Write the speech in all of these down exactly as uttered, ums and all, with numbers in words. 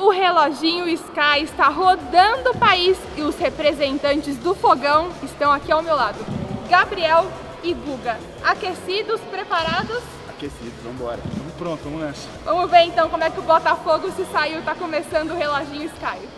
o Reloginho S K Y está rodando o país e os representantes do Fogão estão aqui ao meu lado. Gabriel e Guga, aquecidos, preparados? Aquecidos, vamos embora. Vamos pronto, vamos nessa. Vamos ver então como é que o Botafogo se saiu, tá começando o Reloginho S K Y.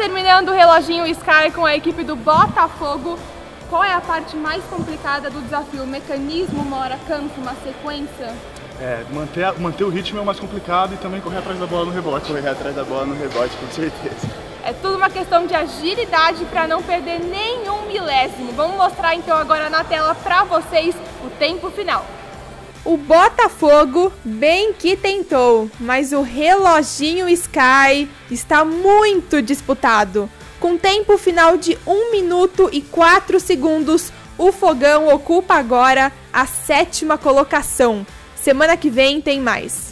Terminando o Reloginho S K Y com a equipe do Botafogo, qual é a parte mais complicada do desafio? O mecanismo, uma hora campo, uma sequência? É, manter, manter o ritmo é o mais complicado e também correr atrás da bola no rebote. Correr atrás da bola no rebote, com certeza. É tudo uma questão de agilidade para não perder nenhum milésimo. Vamos mostrar então agora na tela para vocês o tempo final. O Botafogo bem que tentou, mas o Reloginho S K Y está muito disputado. Com tempo final de um minuto e quatro segundos, o Fogão ocupa agora a sétima colocação. Semana que vem tem mais.